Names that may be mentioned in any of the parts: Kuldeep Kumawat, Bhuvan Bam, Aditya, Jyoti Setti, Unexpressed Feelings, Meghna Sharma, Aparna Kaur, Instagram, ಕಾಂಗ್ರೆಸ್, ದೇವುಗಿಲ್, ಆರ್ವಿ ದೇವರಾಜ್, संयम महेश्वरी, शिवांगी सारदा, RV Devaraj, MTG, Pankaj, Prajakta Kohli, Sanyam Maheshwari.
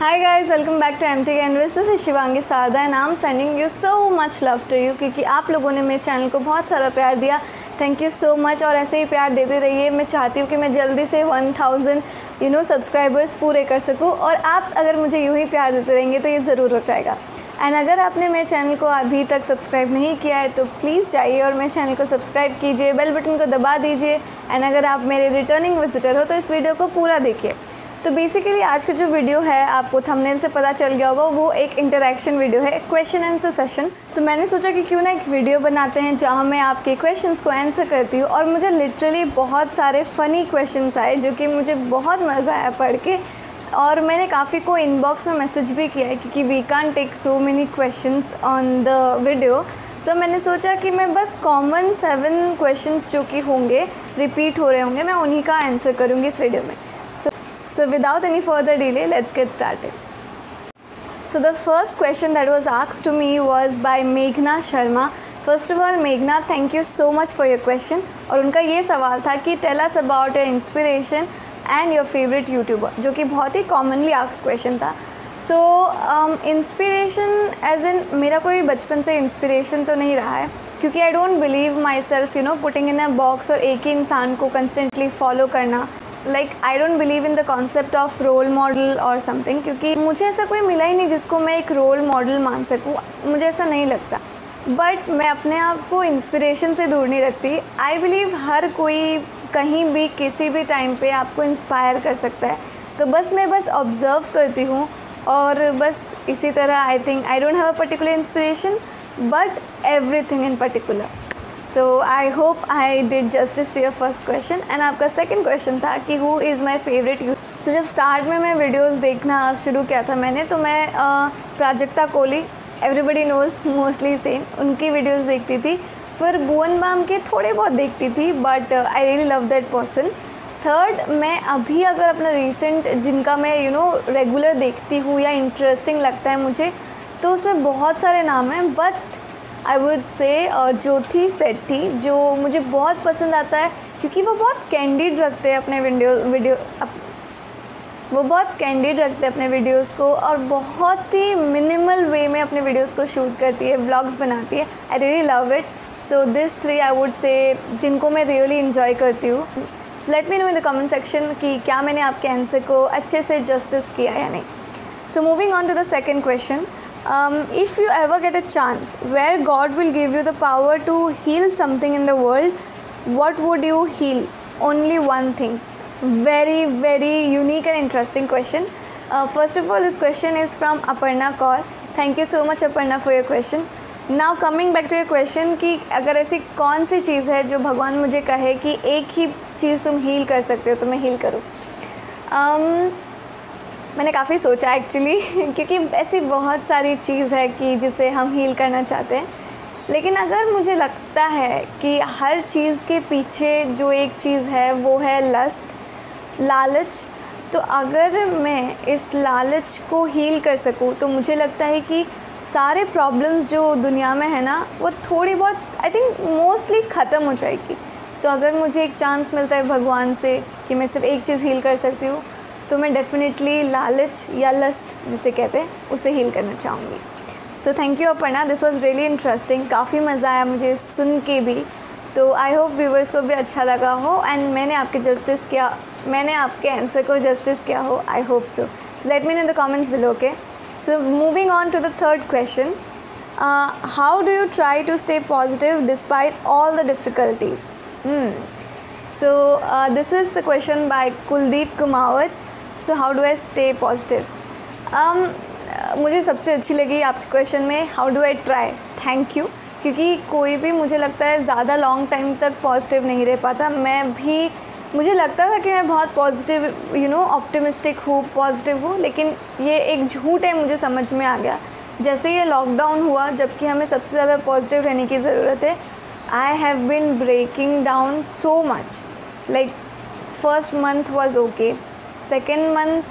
Hi guys, welcome back to MTG and this is शिवांगी सारदा and I'm sending you so much love to you क्योंकि आप लोगों ने मेरे channel को बहुत सारा प्यार दिया. थैंक यू सो मच और ऐसे ही प्यार देते रहिए. मैं चाहती हूँ कि मैं जल्दी से 1000 सब्सक्राइबर्स पूरे कर सकूँ और आप अगर मुझे यूँ ही प्यार देते रहेंगे तो ये ज़रूर हो जाएगा. एंड अगर आपने मेरे चैनल को अभी तक सब्सक्राइब नहीं किया है तो प्लीज़ जाइए और मेरे चैनल को सब्सक्राइब कीजिए, बेल बटन को दबा दीजिए. एंड अगर आप मेरे रिटर्निंग विजिटर हो तो इस वीडियो को पूरा देखिए. तो बेसिकली आज का जो वीडियो है आपको थंबनेल से पता चल गया होगा, वो एक इंटरेक्शन वीडियो है, क्वेश्चन आंसर सेशन. सो मैंने सोचा कि क्यों ना एक वीडियो बनाते हैं जहां मैं आपके क्वेश्चंस को आंसर करती हूँ और मुझे लिटरली बहुत सारे फ़नी क्वेश्चंस आए जो कि मुझे बहुत मज़ा आया पढ़ के. और मैंने काफ़ी को इनबॉक्स में मैसेज भी किया है क्योंकि we can't take so many questions on the video. So मैंने सोचा कि मैं बस कॉमन 7 क्वेश्चंस जो कि होंगे, रिपीट हो रहे होंगे, मैं उन्हीं का आंसर करूँगी इस वीडियो में. So without any further delay, let's get started. So the first question that was asked to me was by Meghna Sharma. First of all, Meghna, thank you so much for your question. और उनका ये सवाल था कि tell us about your inspiration and your favorite YouTuber, जो कि बहुत ही commonly asked question था. So inspiration as in मेरा कोई बचपन से inspiration तो नहीं रहा है क्योंकि I don't believe myself, you know, putting in a box और एक ही इंसान को constantly follow करना. Like I don't believe in the concept of role model और समथिंग क्योंकि मुझे ऐसा कोई मिला ही नहीं जिसको मैं एक रोल मॉडल मान सकूँ, मुझे ऐसा नहीं लगता. बट मैं अपने आप को इंस्पिरेशन से दूर नहीं रखती. आई बिलीव हर कोई कहीं भी किसी भी टाइम पे आपको इंस्पायर कर सकता है. तो बस मैं ऑब्ज़र्व करती हूँ और बस इसी तरह I think I don't have a particular inspiration but everything in particular. So I hope I did justice to your first question. And आपका सेकेंड क्वेश्चन था कि who is my favourite you. So जब start में मैं videos देखना शुरू किया था मैंने तो मैं Prajakta Kohli, everybody knows mostly same, उनकी वीडियोज़ देखती थी. फिर भुवन बाम के थोड़े बहुत देखती थी but I really love that person. Third, मैं अभी अगर अपना रिसेंट जिनका मैं यू नो रेगुलर देखती हूँ या इंटरेस्टिंग लगता है मुझे तो उसमें बहुत सारे नाम हैं बट आई वुड से ज्योति सेट्टी जो मुझे बहुत पसंद आता है क्योंकि वो बहुत कैंडिड रखते हैं अपने वीडियोस को और बहुत ही मिनिमल वे में अपने वीडियोस को शूट करती है, व्लॉग्स बनाती है. I really love it. So this 3 I would say जिनको मैं रियली इन्जॉय करती हूँ. So let me know in the comment section कि क्या मैंने आपके आंसर को अच्छे से जस्टिस किया या नहीं. So moving on to the second question. If you ever get a chance where God will give you the power to heal something in the world, what would you heal? Only one thing. Very unique and interesting question. First of all, this question is from Aparna Kaur. Thank you so much Aparna for your question. Now coming back to your question कि अगर ऐसी कौन सी चीज़ है जो भगवान मुझे कहे कि एक ही चीज़ तुम हील कर सकते हो तो मैं हील करूँ. मैंने काफ़ी सोचा एक्चुअली क्योंकि ऐसी बहुत सारी चीज़ है कि जिसे हम हील करना चाहते हैं. लेकिन अगर मुझे लगता है कि हर चीज़ के पीछे जो एक चीज़ है वो है लस्ट, लालच. तो अगर मैं इस लालच को हील कर सकूं तो मुझे लगता है कि सारे प्रॉब्लम्स जो दुनिया में है ना वो थोड़ी बहुत आई थिंक मोस्टली ख़त्म हो जाएगी. तो अगर मुझे एक चांस मिलता है भगवान से कि मैं सिर्फ एक चीज़ हील कर सकती हूँ तो मैं डेफिनेटली लालच या लस्ट जिसे कहते हैं उसे हील करना चाहूँगी. So thank you Aparna, this was really interesting. काफ़ी मज़ा आया मुझे सुन के भी. तो आई होप व्यूवर्स को भी अच्छा लगा हो एंड मैंने आपके आंसर को जस्टिस किया हो. I hope so. So let me know in the comments below. Okay, so moving on to the third question. How do you try to stay positive despite all the difficulties. So this is the question by Kuldeep Kumawat. So how do I stay positive. मुझे सबसे अच्छी लगी आपके question में how do I try. Thank you, क्योंकि कोई भी मुझे लगता है ज़्यादा लॉन्ग टाइम तक पॉजिटिव नहीं रह पाता. मुझे लगता था कि मैं बहुत पॉजिटिव ऑप्टिमिस्टिक हूँ, पॉजिटिव हूँ, लेकिन ये एक झूठ है मुझे समझ में आ गया जैसे ये लॉकडाउन हुआ जबकि हमें सबसे ज़्यादा पॉजिटिव रहने की ज़रूरत है. I have been breaking down so much. Like first month was okay, second month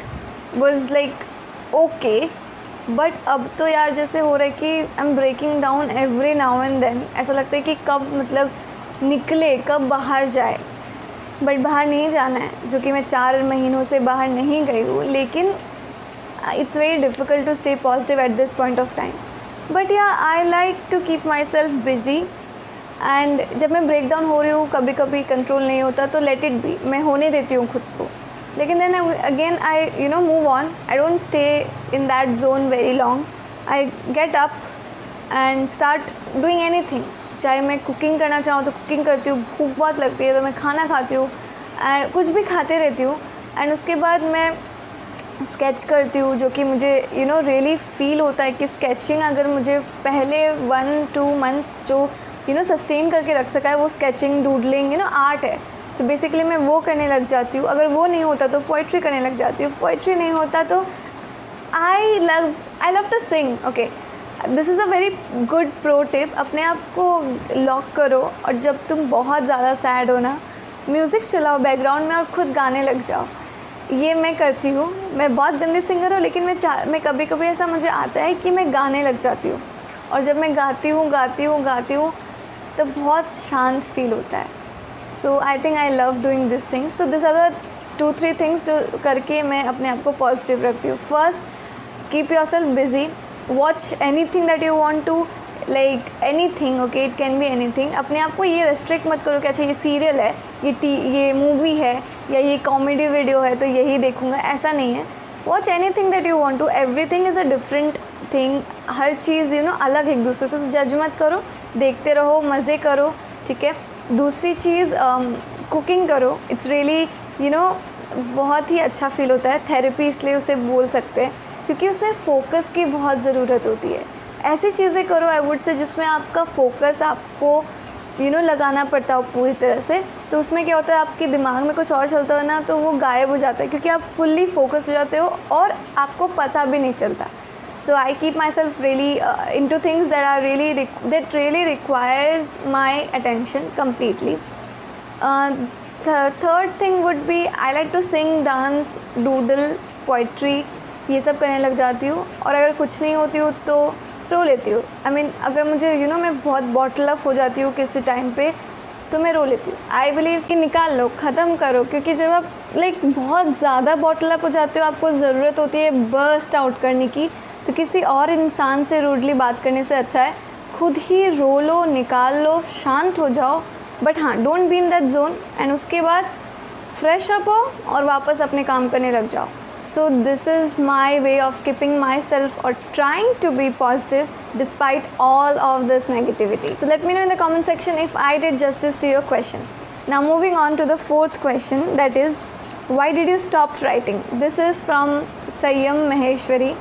was like okay, but अब तो यार जैसे हो रहा है कि I am breaking down every now and then. ऐसा लगता है कि कब निकले, कब बाहर जाए. बट बाहर नहीं जाना है, जो कि मैं 4 महीनों से बाहर नहीं गई हूँ, लेकिन it's very difficult to stay positive at this point of time. But yeah, I like to keep myself busy. And जब मैं breakdown हो रही हूँ कभी कभी कंट्रोल नहीं होता तो let it be, मैं होने देती हूँ खुद को. लेकिन then again I move on. I don't stay in that zone very long. I get up and start doing anything. चाहे मैं cooking करना चाहूँ तो cooking करती हूँ, भूख बहुत लगती है तो मैं खाना खाती हूँ, कुछ भी खाते रहती हूँ. एंड उसके बाद मैं स्केच करती हूँ जो कि मुझे रियली फील होता है कि स्केचिंग अगर मुझे पहले 1-2 मंथ्स जो सस्टेन करके रख सका है वो स्केचिंग डूडलिंग आर्ट है. सो बेसिकली मैं वो करने लग जाती हूँ. अगर वो नहीं होता तो पोइट्री करने लग जाती हूँ. पोइट्री नहीं होता तो I love to sing. Okay, this is a very good pro tip. अपने आप को लॉक करो और जब तुम बहुत ज़्यादा सैड हो ना, म्यूज़िक चलाओ बैकग्राउंड में और ख़ुद गाने लग जाओ. ये मैं करती हूँ. मैं बहुत गंदी सिंगर हूँ लेकिन मैं कभी कभी ऐसा मुझे आता है कि मैं गाने लग जाती हूँ. और जब मैं गाती हूँ तो बहुत शांत फील होता है. So I think I love doing this things. तो दिस आर द 2-3 थिंग्स जो करके मैं अपने आप को पॉजिटिव रखती हूँ. First, keep yourself busy. Watch anything that you want to like anything. Okay, it can be anything. अपने आप को ये रेस्ट्रिक्ट मत करो कि अच्छा ये सीरियल है, ये मूवी है या ये कॉमेडी वीडियो है तो यही देखूँगा. ऐसा नहीं है. Watch anything that you want to. Everything is a different thing. हर चीज़ अलग एक दूसरे से. जज मत करो, देखते रहो, मज़े करो. ठीक है. दूसरी चीज़, कुकिंग करो. इट्स रियली बहुत ही अच्छा फील होता है. थेरेपी इसलिए उसे बोल सकते हैं क्योंकि उसमें फ़ोकस की बहुत ज़रूरत होती है. ऐसी चीज़ें करो आई वुड से जिसमें आपका फ़ोकस आपको लगाना पड़ता हो पूरी तरह से. तो उसमें क्या होता है, आपके दिमाग में कुछ और चलता है ना तो वो गायब हो जाता है क्योंकि आप फुल्ली फोकस्ड हो जाते हो और आपको पता भी नहीं चलता. So I keep myself really into things that are really requires my attention completely. Third thing would be I like to sing, dance, doodle, poetry. ये सब करने लग जाती हूँ. और अगर कुछ नहीं होती हूँ तो रो लेती हूँ. I mean, अगर मुझे मैं बहुत bottle up हो जाती हूँ किसी टाइम पे तो मैं रो लेती हूँ. आई बिलीव कि निकाल लो, ख़त्म करो. क्योंकि जब आप बहुत ज़्यादा bottle up हो जाते हो आपको ज़रूरत होती है बर्स्ट आउट करने की. तो किसी और इंसान से रूडली बात करने से अच्छा है खुद ही रो लो, निकाल लो, शांत हो जाओ. बट हाँ, don't be in that zone. And उसके बाद फ्रेश अप हो और वापस अपने काम करने लग जाओ. So this is my way of keeping myself और trying to be positive despite all of this negativity. So let me know in the comment section if I did justice to your question. Now moving on to the 4th question, that is why did you stop writing. This is from संयम महेश्वरी.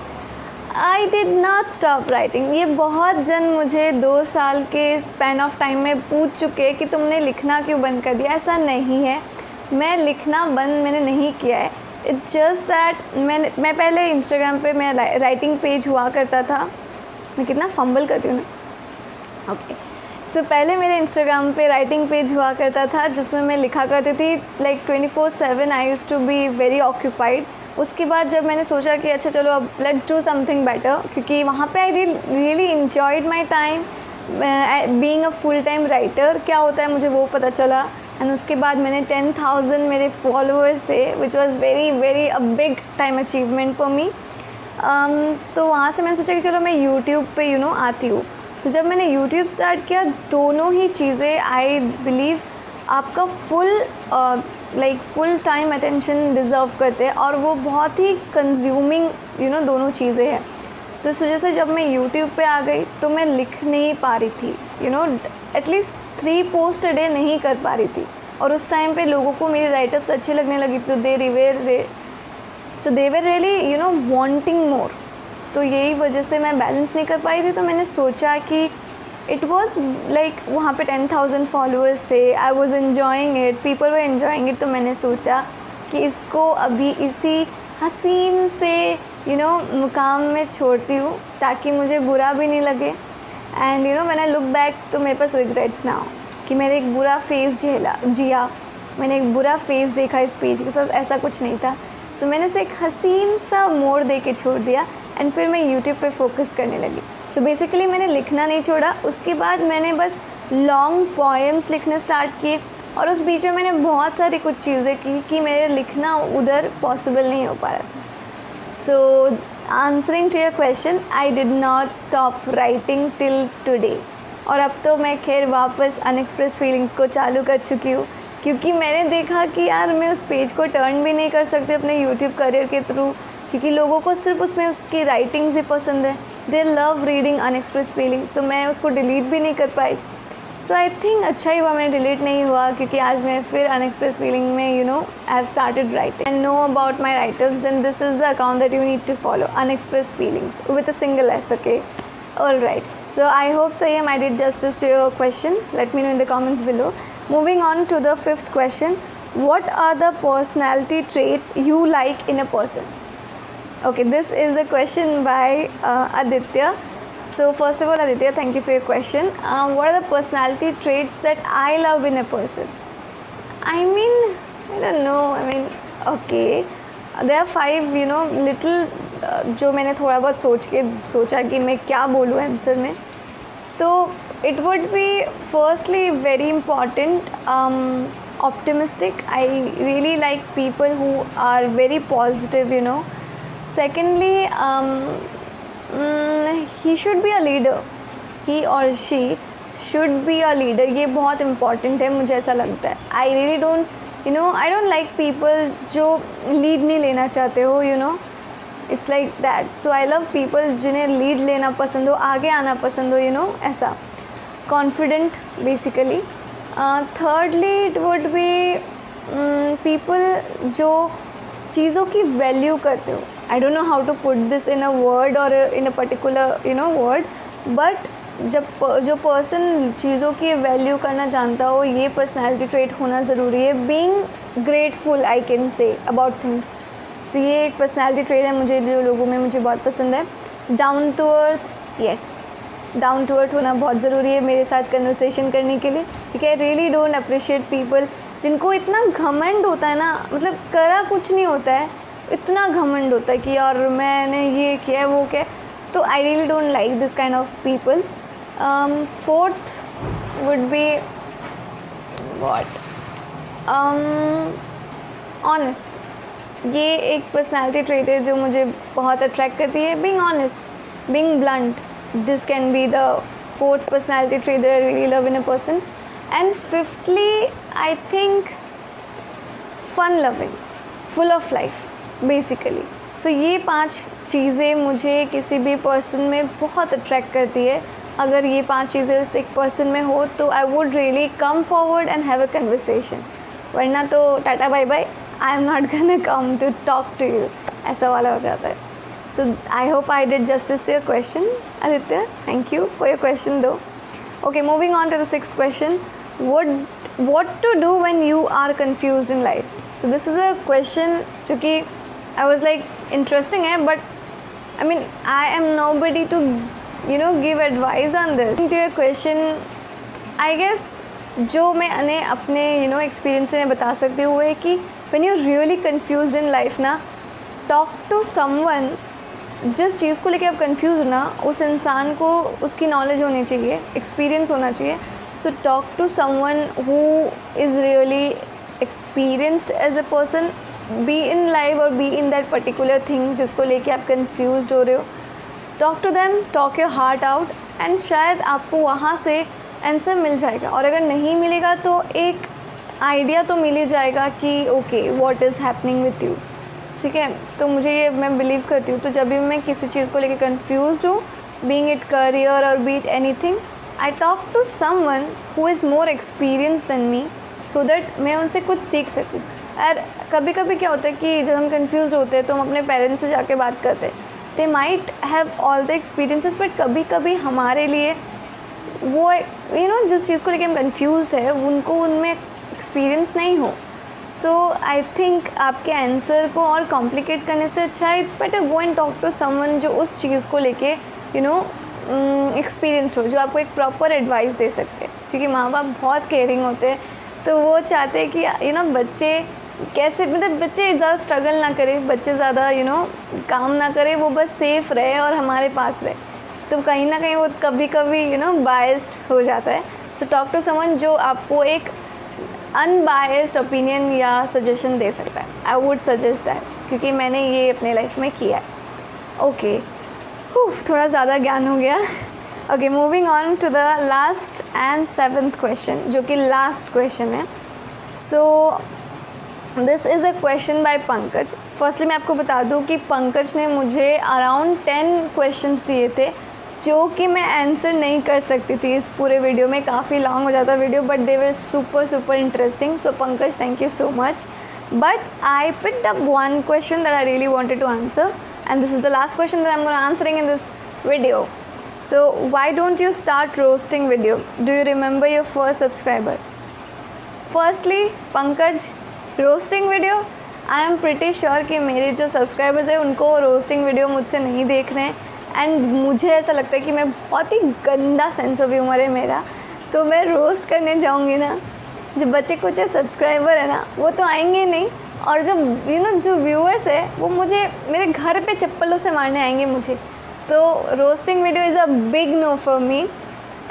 I did not stop writing. ये बहुत जन मुझे 2 साल के span of time में पूछ चुके कि तुमने लिखना क्यों बंद कर दिया. ऐसा नहीं है, मैं लिखना बंद मैंने नहीं किया है. इट्स जस्ट दैट मैं पहले इंस्टाग्राम पे मेरा राइटिंग पेज हुआ करता था. मैं कितना फंबल करती हूँ ना. ओके, सो पहले मेरे इंस्टाग्राम पे राइटिंग पेज हुआ करता था जिसमें मैं लिखा करती थी like 24/7. I used to be very occupied. उसके बाद जब मैंने सोचा कि अच्छा चलो अब लेट्स डू समथिंग बेटर क्योंकि वहाँ पे I really enjoyed my time being a full time writer. क्या होता है मुझे वो पता चला. एंड उसके बाद मैंने 10,000 मेरे फॉलोअर्स थे which was very very a big time achievement for me. तो वहाँ से मैंने सोचा कि चलो मैं यूट्यूब पे आती हूँ. तो जब मैंने यूट्यूब स्टार्ट किया दोनों ही चीज़ें आई बिलीव आपका full full time attention deserve करते हैं और वो बहुत ही कंज्यूमिंग दोनों चीज़ें हैं. तो इस वजह से जब मैं यूट्यूब पे आ गई तो मैं लिख नहीं पा रही थी. एटलीस्ट 3 पोस्ट अ डे नहीं कर पा रही थी. और उस टाइम पे लोगों को मेरे राइटअप्स अच्छे लगने लगी तो दे वर रियली वांटिंग मोर. तो यही वजह से मैं बैलेंस नहीं कर पाई थी. तो मैंने सोचा कि इट वॉज़ वहाँ पे 10,000 फॉलोअर्स थे. I was enjoying it, people were enjoying it. तो मैंने सोचा कि इसको अभी इसी हसीन से मुकाम में छोड़ती हूँ ताकि मुझे बुरा भी नहीं लगे. And when I look back तो मेरे पास रिग्रेट्स ना हो कि मैंने एक बुरा फेज़ जिया. मैंने एक बुरा फेज़ देखा इस पेज के साथ, ऐसा कुछ नहीं था. सो मैंने इसे एक हसीन सा मोड़ दे के छोड़ दिया. एंड फिर मैं यूट्यूब पे फोकस करने लगी. सो बेसिकली मैंने लिखना नहीं छोड़ा. उसके बाद मैंने बस लॉन्ग पोएम्स लिखने स्टार्ट किए. और उस बीच में मैंने बहुत सारी कुछ चीज़ें की कि मेरे लिखना उधर पॉसिबल नहीं हो पा रहा था. सो answering to your question, I did not stop writing till today. और अब तो मैं खैर वापस अनएक्सप्रेस फीलिंग्स को चालू कर चुकी हूँ, क्योंकि मैंने देखा कि यार मैं उस पेज को टर्न भी नहीं कर सकती अपने यूट्यूब करियर के थ्रू, क्योंकि लोगों को सिर्फ उसमें उसकी राइटिंग्स ही पसंद है, they love reading unexpressed feelings, तो मैं उसको डिलीट भी नहीं कर पाई. सो आई थिंक अच्छा ही हुआ मैं डिलीट नहीं हुआ, क्योंकि आज मैं फिर अनएक्सप्रेस फीलिंग में you know I have started writing and know about my writers, then this is the account that you need to follow, unexpressed feelings with a single S. Okay, all right. So I hope Sanyam I did justice to your question. Let me know in the comments below. Moving on to the fifth question, what are the personality traits you like in a person? Okay, this is the question by Aditya. So first of all, Aditya, thank you for your question. What are the personality traits that I love in a person? I mean, I don't know. I mean, okay, there are five, you know, little जो मैंने थोड़ा बहुत सोचा कि मैं क्या बोलूँ answer में, तो it would be firstly very important optimistic. I really like people who are very positive, you know. Secondly, he should be a leader, he or she should be a leader. ये बहुत important है, मुझे ऐसा लगता है. I really don't, you know, I don't like people जो lead नहीं लेना चाहते हो, you know, it's like that. So I love people जिन्हें lead लेना पसंद हो, आगे आना पसंद हो, you know, ऐसा confident basically. Thirdly, it would be people जो चीज़ों की value करते हो. I don't know how to put this in a word or in a particular, you know, word, but जब जो person चीज़ों की value करना जानता हो, ये personality trait होना ज़रूरी है. Being grateful, I can say, about things. So ये एक personality trait है मुझे, जो लोगों में मुझे बहुत पसंद है. Down to earth, yes, down to earth होना बहुत ज़रूरी है मेरे साथ कन्वर्सेशन करने के लिए, क्योंकि I really don't appreciate people जिनको इतना घमंड होता है ना, मतलब करा कुछ नहीं होता है, इतना घमंड होता है कि यार मैंने ये किया है वो क्या, तो I really don't like this kind of people. Fourth would be what, honest. ये एक पर्सनालिटी ट्रेट है जो मुझे बहुत अट्रैक्ट करती है. Being honest, being blunt, this can be the fourth personality trait that I really love in a person. And fifthly, I think fun loving, full of life basically. So ये पांच चीज़ें मुझे किसी भी person में बहुत attract करती है. अगर ये पांच चीज़ें उस एक person में हो तो I would really come forward and have a conversation, वरना तो tata bye bye, I am not gonna come to talk to you, ऐसा वाला हो जाता है. So I hope I did justice to your question, Aditya. Thank you for your question though. Okay, moving on to the sixth question. What to do when you are confused in life? So this is a question जो कि I was like interesting है, but I mean I am nobody to, you know, give advice on this. To your question, I guess जो मैंने अपने you know experience से मैं बता सकती हूँ है कि when you're really confused in life ना, talk to someone. जिस चीज़ को लेके आप कंफ्यूज ना, उस इंसान को उसकी नॉलेज होनी चाहिए, एक्सपीरियंस होना चाहिए. So talk to someone who is really experienced as a person, be in life और be in that particular thing जिसको लेके आप कंफ्यूज हो रहे हो. Talk to them, talk your heart out, and शायद आपको वहाँ से आंसर मिल जाएगा, और अगर नहीं मिलेगा तो एक आइडिया तो मिल ही जाएगा कि okay what is happening with you. ठीक है, तो मुझे ये मैं बिलीव करती हूँ. तो जब भी मैं किसी चीज़ को लेके कंफ्यूज्ड हूँ, बीइंग इट करियर और be it anything, I talk to someone who is more experience than me, so that मैं उनसे कुछ सीख सकूँ. और कभी कभी क्या होता है कि जब हम कंफ्यूज होते हैं तो हम अपने पेरेंट्स से जाके बात करते हैं, they might have all the experiences, but कभी कभी हमारे लिए वो यू नो जिस चीज़ को लेके हम कंफ्यूज है उनको उनमें एक्सपीरियंस नहीं हो. सो आई थिंक आपके आंसर को और कॉम्प्लिकेट करने से अच्छा है, it's better go and talk to someone जो उस चीज़ को लेके यू नो एक्सपीरियंस्ड हो, जो आपको एक प्रॉपर एडवाइस दे सकते हैं, क्योंकि माँ बाप बहुत केयरिंग होते हैं, तो वो चाहते हैं कि यू नो बच्चे कैसे, मतलब बच्चे ज़्यादा स्ट्रगल ना करें, बच्चे ज़्यादा यू नो काम ना करें, वो बस सेफ़ रहे और हमारे पास रहे, तो कहीं ना कहीं वो कभी कभी यू नो बायस्ड हो जाता है. सो टॉक टू समवन जो आपको एक अनबायस्ड ओपिनियन या सजेशन दे सकता है, आई वुड सजेस्ट दैट, क्योंकि मैंने ये अपने लाइफ में किया है. ओके, थोड़ा ज़्यादा ज्ञान हो गया. Okay, moving on to the last and 7th question, जो कि लास्ट क्वेश्चन है. So this is a question by Pankaj. Firstly मैं आपको बता दूं कि पंकज ने मुझे अराउंड 10 क्वेश्चंस दिए थे जो कि मैं आंसर नहीं कर सकती थी इस पूरे वीडियो में. काफ़ी लॉन्ग हो जाता video, but they were super super interesting. So Pankaj, thank you so much. But I picked up one question that I really wanted to answer, and this is the last question that I'm going to answering in this video. So why don't you start roasting video? Do you remember your first subscriber? Firstly, Pankaj, roasting video. I am pretty sure कि मेरे जो subscribers हैं उनको roasting video मुझसे नहीं देख रहे हैं. And मुझे ऐसा लगता है कि मैं बहुत ही गंदा sense of humor है मेरा, तो मैं roast करने जाऊँगी ना, जो बच्चे कुछ subscriber है ना वो तो आएंगे नहीं, और जो जो व्यूअर्स है वो मुझे मेरे घर पे चप्पलों से मारने आएंगे मुझे. तो roasting video is a big no for me.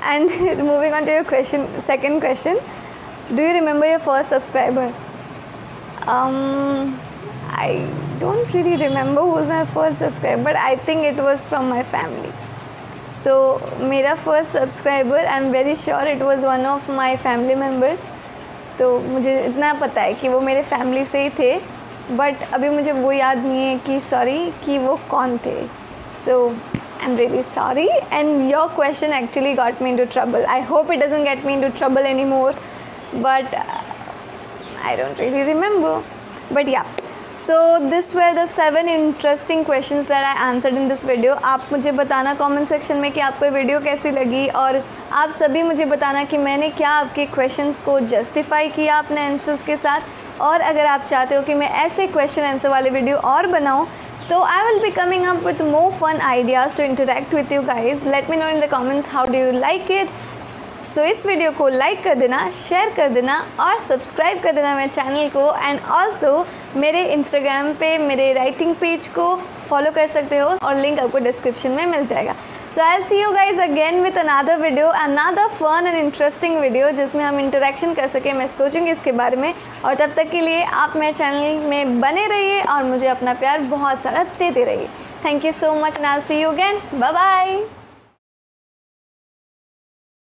And moving on to your question, second question, do you remember your first subscriber? I don't really remember who is my first subscriber, but I think it was from my family. So मेरा first subscriber, I am very sure it was one of my family members. तो मुझे इतना पता है कि वो मेरे family से ही थे, बट अभी मुझे वो याद नहीं है कि सॉरी कि वो कौन थे. So I am really sorry, and your question actually got me into trouble. I hope it doesn't get me into trouble any more, but I don't really remember. But yeah, so this were the 7 interesting questions that I answered in this video. आप मुझे बताना comment section में कि आपको video कैसी लगी, और आप सभी मुझे बताना कि मैंने क्या आपके क्वेश्चंस को जस्टिफाई किया अपने आंसर्स के साथ. और अगर आप चाहते हो कि मैं ऐसे क्वेश्चन आंसर वाले वीडियो और बनाऊं, तो I will be coming up with more fun ideas to interact with you guys. Let me know in the comments how do you like it. So इस वीडियो को लाइक कर देना, share कर देना और सब्सक्राइब कर देना मेरे चैनल को. एंड ऑल्सो मेरे इंस्टाग्राम पे मेरे राइटिंग पेज को फॉलो कर सकते हो, और लिंक आपको डिस्क्रिप्शन में मिल जाएगा. So I'll see you guys again with another video, another fun and interesting video जिसमें हम इंटरेक्शन कर सके. मैं सोचूंगी इसके बारे में, और तब तक के लिए आप मेरे चैनल में बने रहिए और मुझे अपना प्यार बहुत सारा देते रहिए. Thank you so much, and I'll see you again. Bye bye.